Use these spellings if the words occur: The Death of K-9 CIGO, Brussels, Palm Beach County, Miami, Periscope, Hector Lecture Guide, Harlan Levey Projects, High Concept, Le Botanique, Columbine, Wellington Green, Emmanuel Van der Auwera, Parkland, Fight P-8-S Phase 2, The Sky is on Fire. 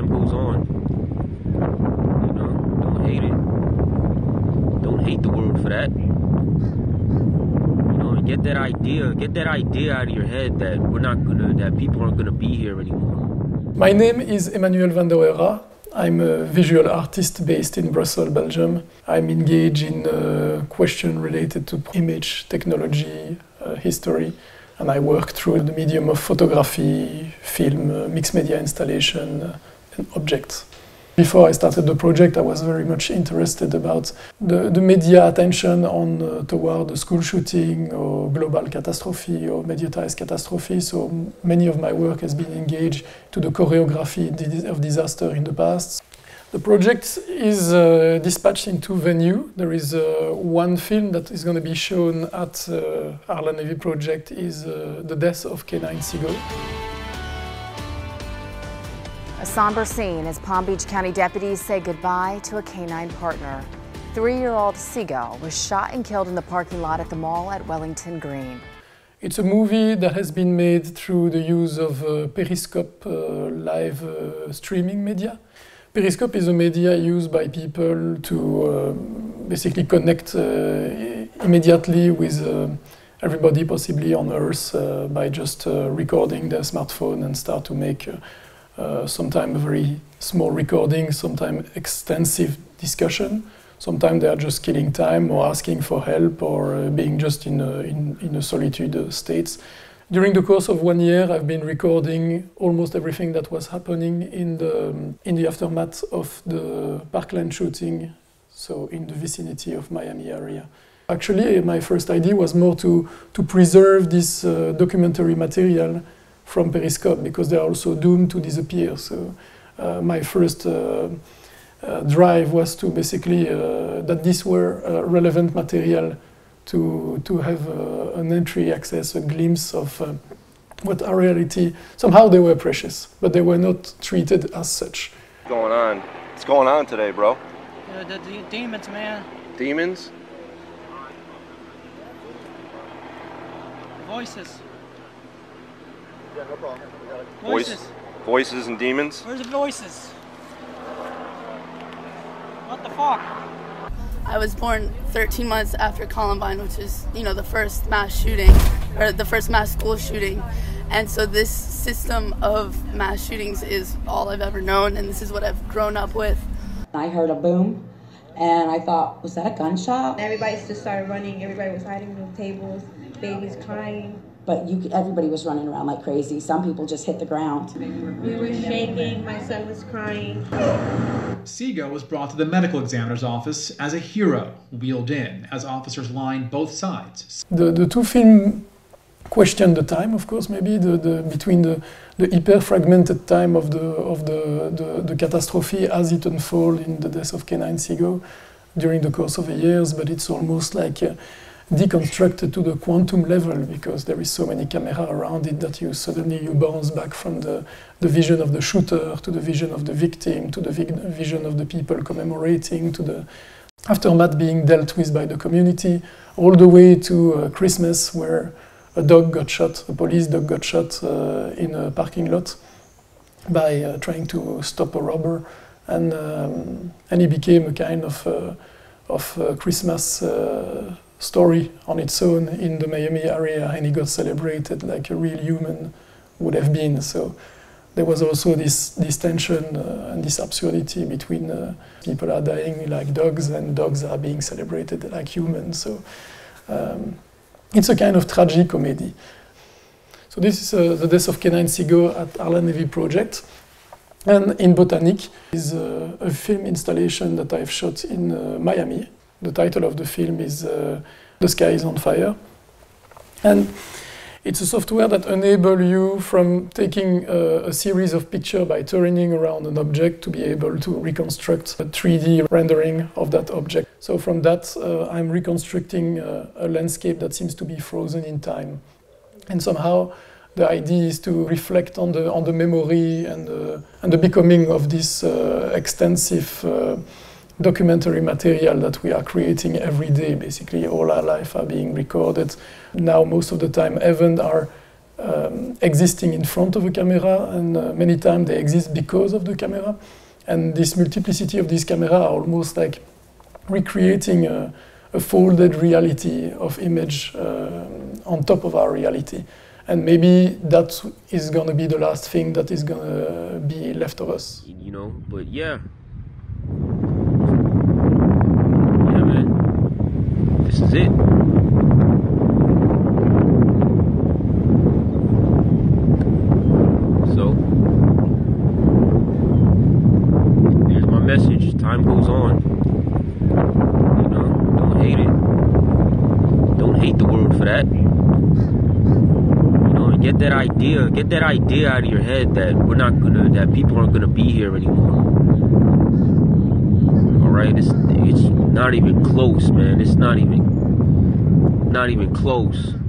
time goes on. You know, don't hate it. Don't hate the world for that. You know, and get that idea out of your head that people aren't gonna be here anymore. My name is Emmanuel Van der Auwera. I'm a visual artist based in Brussels, Belgium. I'm engaged in questions related to image, technology, history, and I work through the medium of photography, film, mixed media installation, and objects. Before I started the project, I was very much interested about the media attention on toward the school shooting or global catastrophe or mediatized catastrophe. So many of my work has been engaged to the choreography of disaster in the past. The project is dispatched in two venues. There is one film that is going to be shown at Harlan Levey Project is The Death of K-9 CIGO. A somber scene as Palm Beach County deputies say goodbye to a canine partner. 3-year-old CIGO was shot and killed in the parking lot at the mall at Wellington Green. It's a movie that has been made through the use of Periscope live streaming media. Periscope is a media used by people to basically connect immediately with everybody possibly on Earth by just recording their smartphone and start to make sometimes a very small recording, sometimes extensive discussion. Sometimes they are just killing time or asking for help or being just in a solitude states. During the course of 1 year, I've been recording almost everything that was happening in the aftermath of the Parkland shooting, so in the vicinity of Miami area. Actually, my first idea was more to preserve this documentary material from Periscope, because they are also doomed to disappear. So my first drive was to basically that these were relevant material to have an entry access, a glimpse of what our reality. Somehow they were precious, but they were not treated as such. What's going on? What's going on today, bro? The demons, man. Demons? Voices. Yeah, no problem. Voices and demons? Where's the voices? What the fuck? I was born 13 months after Columbine, which is, you know, the first mass shooting, or the first mass school shooting. And so this system of mass shootings is all I've ever known, and this is what I've grown up with. I heard a boom, and I thought, was that a gunshot? Everybody just started running, everybody was hiding under the tables, babies crying. But everybody was running around like crazy. Some people just hit the ground. We were shaking. My son was crying. CIGO was brought to the medical examiner's office as a hero, wheeled in as officers lined both sides. The two films question the time, of course, maybe between the hyper-fragmented time of the catastrophe as it unfolds in The Death of K-9 CIGO during the course of the years. But it's almost like deconstructed to the quantum level, because there is so many cameras around it that you suddenly bounce back from the vision of the shooter to the vision of the victim to the vision of the people commemorating, to the aftermath being dealt with by the community, all the way to Christmas, where a dog got shot, a police dog got shot in a parking lot by trying to stop a robber, and it became a kind of Christmas story on its own in the Miami area, and he got celebrated like a real human would have been. So there was also this tension and this absurdity between people are dying like dogs and dogs are being celebrated like humans. So it's a kind of tragicomedy. So this is The Death of K-9 CIGO at Harlan Levey Project. And in Botanique is a film installation that I've shot in Miami. The title of the film is The Sky is on Fire. And it's a software that enables you from taking a series of pictures by turning around an object to be able to reconstruct a 3D rendering of that object. So from that, I'm reconstructing a landscape that seems to be frozen in time. And somehow the idea is to reflect on the memory and the becoming of this extensive documentary material that we are creating every day. Basically all our life are being recorded. Now most of the time events are existing in front of a camera, and many times they exist because of the camera. And this multiplicity of these cameras are almost like recreating a folded reality of image on top of our reality. And maybe that is going to be the last thing that is going to be left of us. You know, but yeah. Yeah, man. This is it. So, here's my message. Time goes on. You know, don't hate it. Don't hate the world for that. Get that idea out of your head that we're not gonna, that people aren't gonna be here anymore. All right, it's not even close, man. It's not even close.